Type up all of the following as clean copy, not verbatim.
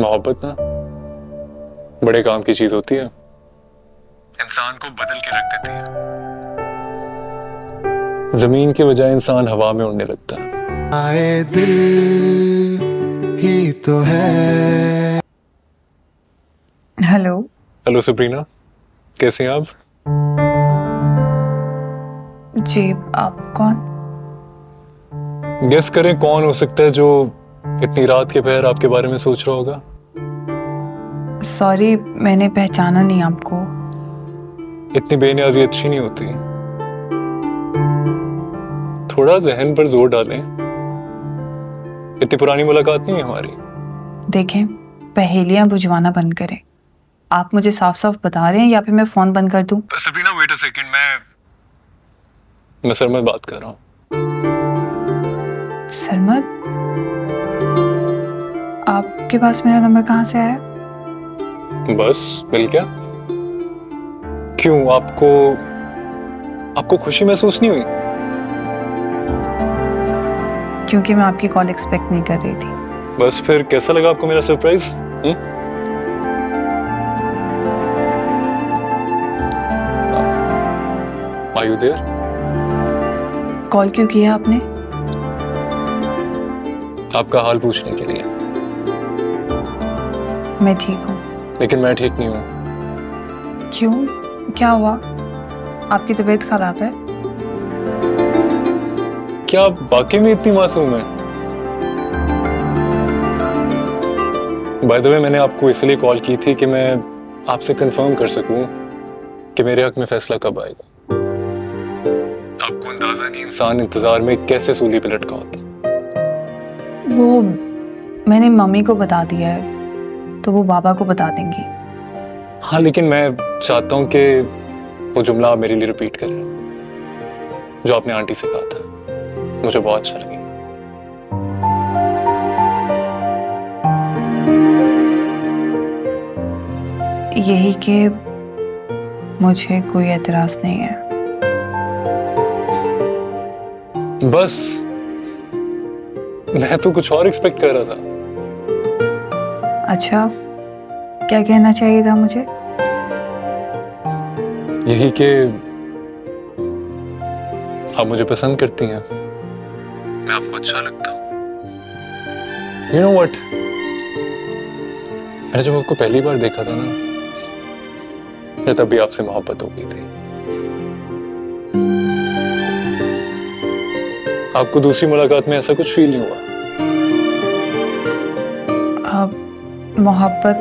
मोहब्बत ना बड़े काम की चीज होती है, इंसान को बदल के रख देती है। जमीन के बजाय इंसान हवा में उड़ने लगता है। आए दिल ही तो है। हेलो हेलो सुप्रीना, कैसे हैं आप? जी, आप कौन? गेस करें कौन हो सकता है जो इतनी रात के पहर आपके बारे में सोच रहा होगा? सॉरी, मैंने पहचाना नहीं आपको। इतनी बेनियाजी अच्छी नहीं होती, थोड़ा जहन पर जोर डालें। इतनी पुरानी मुलाकात नहीं है हमारी। देखें, पहेलियां बुझवाना बंद करें। आप मुझे साफ साफ बता रहे हैं या फिर मैं फोन बंद कर दूं? सबरीना वेट अ सेकंड, मैं सरमद बात कर रहा हूँ। सरमद, आपके पास मेरा नंबर कहाँ से आया? बस मिल गया। क्यों, आपको खुशी महसूस नहीं हुई? क्योंकि मैं आपकी कॉल एक्सपेक्ट नहीं कर रही थी। बस फिर कैसा लगा आपको मेरा surprise? Are you there? Call क्यों किया आपने? आपका हाल पूछने के लिए। मैं ठीक हूँ। लेकिन मैं ठीक नहीं हूँ। क्यों, क्या हुआ? आपकी तबीयत खराब है? क्या आप वाकई में इतनी मासूम हैं? बाय द वे, मैंने आपको इसलिए कॉल की थी कि मैं आपसे कंफर्म कर सकूं कि मेरे हक में फैसला कब आएगा। आपको अंदाजा नहीं इंसान इंतजार में कैसे सूली पे लटका होता है। वो मैंने मम्मी को बता दिया है, तो वो बाबा को बता देंगी। हाँ, लेकिन मैं चाहता हूँ कि वो जुमला आप मेरे लिए रिपीट करें जो आपने आंटी से कहा था। मुझे बहुत अच्छा लगेगा। यही कि मुझे कोई एतराज नहीं है। बस, मैं तो कुछ और एक्सपेक्ट कर रहा था। अच्छा, क्या कहना चाहिए था मुझे? यही कि आप मुझे पसंद करती हैं, मैं आपको अच्छा लगता हूँ। यू नो व्हाट, मैंने जब आपको पहली बार देखा था ना, मैं तब भी आपसे मोहब्बत हो गई थी। आपको दूसरी मुलाकात में ऐसा कुछ फील नहीं हुआ? अब मोहब्बत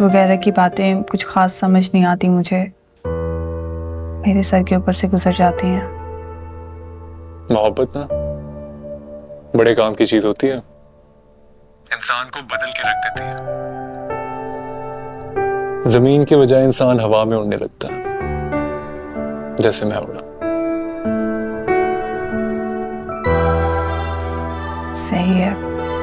वगैरह की बातें कुछ खास समझ नहीं आती मुझे, मेरे सर के ऊपर से गुजर जाती हैं। मोहब्बत ना बड़े काम की चीज होती है, इंसान को बदल के रख देती है। जमीन के बजाय इंसान हवा में उड़ने लगता है, जैसे मैं उड़ा। सही है।